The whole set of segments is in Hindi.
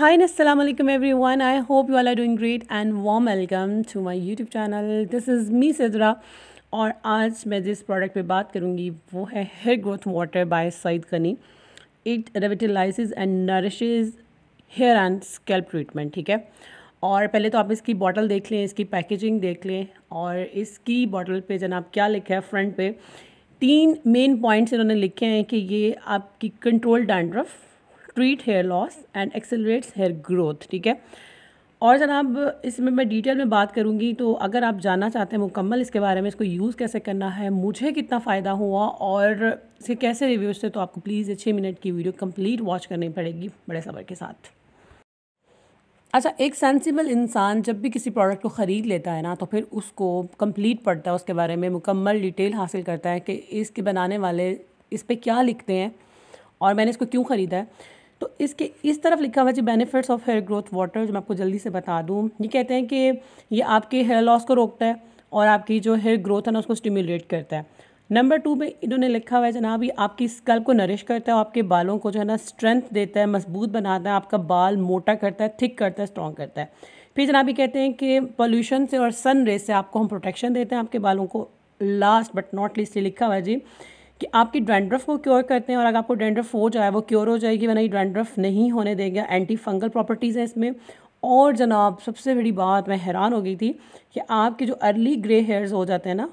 Hi and Assalamualaikum everyone. I hope you all are doing great and warm welcome to my YouTube channel. This is me Sidraa और आज मैं जिस प्रोडक्ट पे बात करूँगी वो है hair growth water by Saeed Ghani. It revitalises and nourishes hair and scalp treatment. ठीक है, और पहले तो आप इसकी बॉटल देख लें, इसकी पैकेजिंग देख लें. और इसकी बॉटल पे जनाब क्या लिखा है फ्रंट पे, तीन मेन पॉइंट्स इन्होंने लिखे हैं कि ये आपकी control dandruff, treat hair loss and accelerates hair growth. ठीक है, और जनाब इसमें मैं डिटेल में बात करूंगी. तो अगर आप जानना चाहते हैं मुकम्मल इसके बारे में, इसको यूज़ कैसे करना है, मुझे कितना फ़ायदा हुआ और इसके कैसे रिव्यूज़ थे, तो आपको प्लीज़ 6 मिनट की वीडियो कंप्लीट वॉच करनी पड़ेगी बड़े सब्र के साथ. अच्छा, एक सेंसिबल इंसान जब भी किसी प्रोडक्ट को ख़रीद लेता है ना, तो फिर उसको कंप्लीट पढ़ता है, उसके बारे में मुकम्मल डिटेल हासिल करता है कि इसके बनाने वाले इस पर क्या लिखते हैं और मैंने इसको क्यों ख़रीदा है. तो इसके इस तरफ लिखा हुआ है जी benefits of hair growth water, जो मैं आपको जल्दी से बता दूं. ये कहते हैं कि ये आपके हेयर लॉस को रोकता है और आपकी जो हेयर ग्रोथ है ना उसको स्टिमुलेट करता है. नंबर 2 में इन्होंने लिखा हुआ है जनाब ये आपकी स्कल्प को नरिश करता है और आपके बालों को जो है ना स्ट्रेंथ देता है, मजबूत बनाता है, आपका बाल मोटा करता है, थिक करता है, स्ट्रॉन्ग करता है. फिर जनाब ये कहते हैं कि पोल्यूशन से और सन रेज से आपको हम प्रोटेक्शन देते हैं आपके बालों को. लास्ट बट नॉट लीस्ट ये लिखा हुआ है जी कि आपकी डैंड्रफ को क्योर करते हैं, और अगर आपको डैंड्रफ हो जाए वो क्योर हो जाएगी, वरना ये डैंड्रफ नहीं होने देगा. एंटी फंगल प्रॉपर्टीज़ हैं इसमें. और जनाब सबसे बड़ी बात मैं हैरान हो गई थी कि आपके जो अर्ली ग्रे हेयर्स हो जाते हैं ना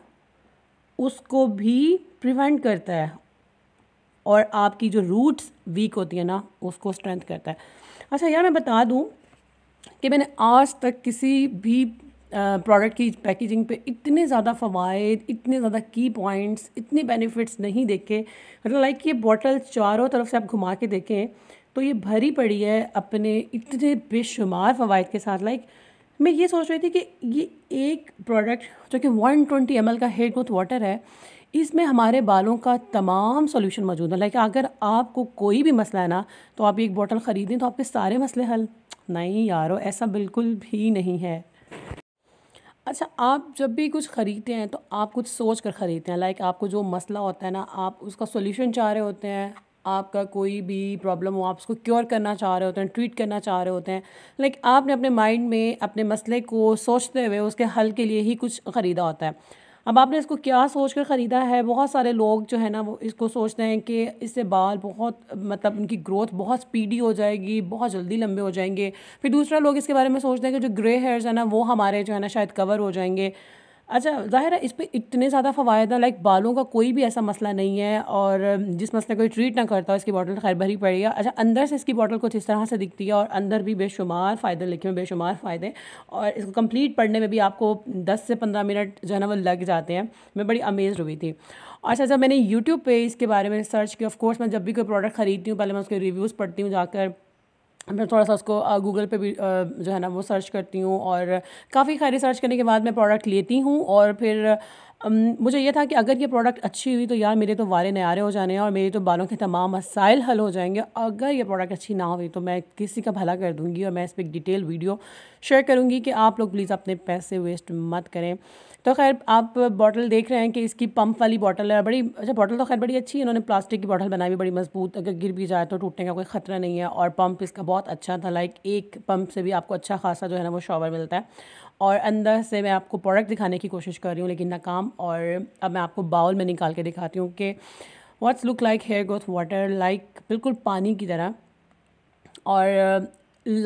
उसको भी प्रिवेंट करता है, और आपकी जो रूट्स वीक होती है ना उसको स्ट्रेंथ करता है. अच्छा यार, मैं बता दूँ कि मैंने आज तक किसी भी प्रोडक्ट की पैकेजिंग पे इतने ज़्यादा फ़वाइद, इतने ज़्यादा की पॉइंट्स, इतने बेनिफिट्स नहीं देखे. मतलब लाइक ये बॉटल चारों तरफ से आप घुमा के देखें तो ये भरी पड़ी है अपने इतने बेशुमार फ़वाइद के साथ. लाइक मैं ये सोच रही थी कि ये एक प्रोडक्ट जो कि 120 ml का हेयर ग्रोथ वाटर है, इसमें हमारे बालों का तमाम सोल्यूशन मौजूद है. लाइक अगर आपको कोई भी मसला है ना तो आप एक बॉटल ख़रीदें तो आपके सारे मसले हल. नहीं यारो, ऐसा बिल्कुल भी नहीं है. अच्छा, आप जब भी कुछ ख़रीदते हैं तो आप कुछ सोच कर ख़रीदते हैं. लाइक आपको जो मसला होता है ना आप उसका सोल्यूशन चाह रहे होते हैं, आपका कोई भी प्रॉब्लम हो आप उसको क्योर करना चाह रहे होते हैं, ट्रीट करना चाह रहे होते हैं. लाइक आपने अपने माइंड में अपने मसले को सोचते हुए उसके हल के लिए ही कुछ ख़रीदा होता है. अब आपने इसको क्या सोच कर ख़रीदा है, बहुत सारे लोग जो है ना वो इसको सोचते हैं कि इससे बाल बहुत मतलब उनकी ग्रोथ बहुत स्पीडी हो जाएगी, बहुत जल्दी लंबे हो जाएंगे. फिर दूसरा लोग इसके बारे में सोचते हैं कि जो ग्रे हेयर्स है ना वो हमारे जो है ना शायद कवर हो जाएंगे. अच्छा, ज़ाहिर है इस पर इतने ज़्यादा फ़वायद है. लाइक बालों का कोई भी ऐसा मसला नहीं है और जिस मसले को ट्रीट ना करता हो, इसकी बॉटल खैर भरी पड़ी है. अच्छा, अंदर से इसकी बॉटल कुछ इस तरह से दिखती है और अंदर भी बेशुमार फ़ायदे लिखे हुए, बेशुमार फ़ायदे. और इसको कंप्लीट पढ़ने में भी आपको 10 से 15 मिनट जो है ना वो लग जाते हैं. मैं बड़ी अमेज़ हुई थी. अच्छा, जब मैंने यूट्यूब पर इसके बारे में सर्च किया, ऑफकोर्स मैं जब भी कोई प्रोडक्ट ख़रीदती हूँ पहले मैं उसके रिव्यूज़ पढ़ती हूँ जाकर, मैं थोड़ा सा उसको गूगल पे भी जो है ना वो सर्च करती हूँ. और काफ़ी खैर सर्च करने के बाद मैं प्रोडक्ट लेती हूँ, और फिर मुझे ये था कि अगर ये प्रोडक्ट अच्छी हुई तो यार मेरे तो वारे नयारे हो जाने हैं और मेरे तो बालों के तमाम मसाइल हल हो जाएंगे. अगर ये प्रोडक्ट अच्छी ना हुई तो मैं किसी का भला कर दूँगी, और मैं इस पर एक डिटेल वीडियो शेयर करूँगी कि आप लोग प्लीज़ अपने पैसे वेस्ट मत करें. तो खैर आप बॉटल देख रहे हैं कि इसकी पंप वाली बॉटल है बड़ी. अच्छा, बॉटल तो खैर बड़ी अच्छी है, इन्होंने प्लास्टिक की बॉटल बनाई भी बड़ी मजबूत, अगर गिर भी जाए तो टूटने का कोई ख़तरा नहीं है. और पंप इसका बहुत अच्छा था, लाइक एक पंप से भी आपको अच्छा खासा जो है ना वो शॉवर मिलता है. और अंदर से मैं आपको प्रोडक्ट दिखाने की कोशिश कर रही हूँ लेकिन नाकाम. और अब मैं आपको बाउल में निकाल के दिखाती हूँ कि what's look like hair growth water, like बिल्कुल पानी की तरह. और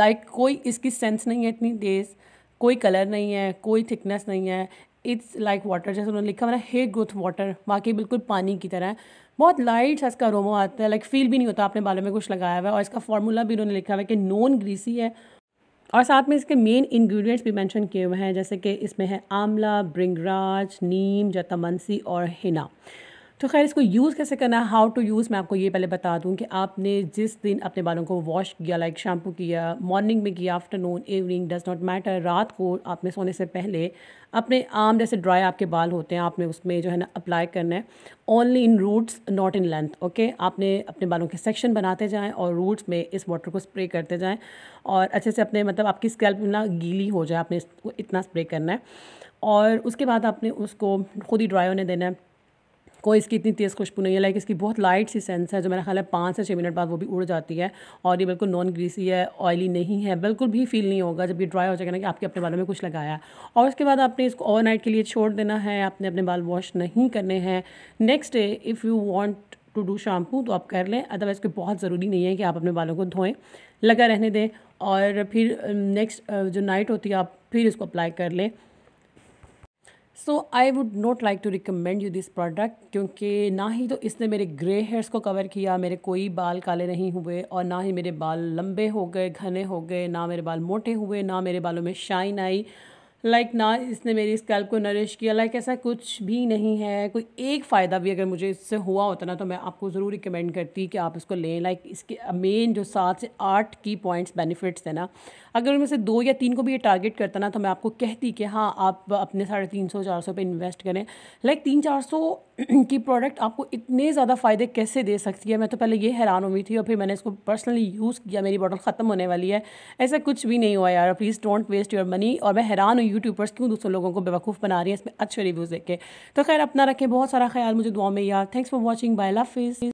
लाइक कोई इसकी सेंस नहीं है इतनी तेज़, कोई कलर नहीं है, कोई थिकनेस नहीं है. इट्स लाइक वाटर, जैसे उन्होंने लिखा मैंने हेयर ग्रोथ वाटर, वाकई बिल्कुल पानी की तरह. बहुत लाइट सा इसका अरोमा आता है, लाइक फील भी नहीं होता आपने बालों में कुछ लगाया हुआ है. और इसका फार्मूला भी उन्होंने लिखा हुआ है कि नॉन ग्रीसी है, और साथ में इसके मेन इंग्रेडिएंट्स भी मेंशन किए हुए हैं, जैसे कि इसमें है आंवला, भृंगराज, नीम, जटामांसी और हिना. तो खैर इसको यूज़ कैसे करना है, हाउ टू यूज़, मैं आपको ये पहले बता दूं कि आपने जिस दिन अपने बालों को वॉश किया, लाइक शैम्पू किया, मॉर्निंग में किया, afternoon, evening, does not matter, रात को आपने सोने से पहले अपने आम जैसे ड्राई आपके बाल होते हैं आपने उसमें जो है ना अप्लाई करना है. Only in roots, not in length. Okay, आपने अपने बालों के सेक्शन बनाते जाएँ और रूट्स में इस वाटर को स्प्रे करते जाएँ, और अच्छे से अपने मतलब आपकी स्कैल्प ना गीली हो जाए, आपने इसको इतना स्प्रे करना है. और उसके बाद आपने उसको खुद ही ड्राई होने देना है. कोई इसकी इतनी तेज़ खुशबू नहीं है, लाइक इसकी बहुत लाइट सी सेंस है जो मेरा ख्याल है 5 से 6 मिनट बाद वो भी उड़ जाती है। और ये बिल्कुल नॉन ग्रीसी है, ऑयली नहीं है, बिल्कुल भी फील नहीं होगा जब ये ड्राई हो जाएगा ना कि आपके अपने बालों में कुछ लगाया। और उसके बाद आपने इसको ओवरनाइट के लिए छोड़ देना है, आपने अपने बाल वॉश नहीं करने हैं। Next day if you want to do shampoo तो आप कर लें, अदरवाइज़ कोई बहुत ज़रूरी नहीं है कि आप अपने बालों को धोएं, लगा रहने दें। और फिर नेक्स्ट जो नाइट होती है आप फिर इसको अप्लाई कर लें। So I would not like to recommend you this product, क्योंकि ना ही तो इसने मेरे ग्रे हेयर्स को कवर किया, मेरे कोई बाल काले नहीं हुए, और ना ही मेरे बाल लंबे हो गए, घने हो गए, ना मेरे बाल मोटे हुए, ना मेरे बालों में शाइन आई, ना इसने मेरी स्कैल्प को नरिश किया, ऐसा कुछ भी नहीं है। कोई एक फ़ायदा भी अगर मुझे इससे हुआ होता ना तो मैं आपको ज़रूर रिकमेंड करती कि आप इसको लें। इसके मेन जो 7 से 8 की पॉइंट्स बेनिफिट्स है ना, अगर उनमें से 2 या 3 को भी ये टारगेट करता ना तो मैं आपको कहती कि हाँ आप अपने 350-400 पे इन्वेस्ट करें। 300-400 की प्रोडक्ट आपको इतने ज़्यादा फ़ायदे कैसे दे सकती है, मैं तो पहले ये हैरान हुई थी। और फिर मैंने इसको पर्सनली यूज़ किया, मेरी बॉटल ख़त्म होने वाली है, ऐसा कुछ भी नहीं हुआ यार। Please don't waste your money. और मैं हैरान हुई यूट्यूबर्स क्यों दूसरे लोगों को बेवकूफ़ बना रही है इसमें अच्छे रिव्यूज़ देख के। तो खैर अपना रखें बहुत सारा ख्याल, मुझे दुआ में यार। Thanks for watching, bye, love.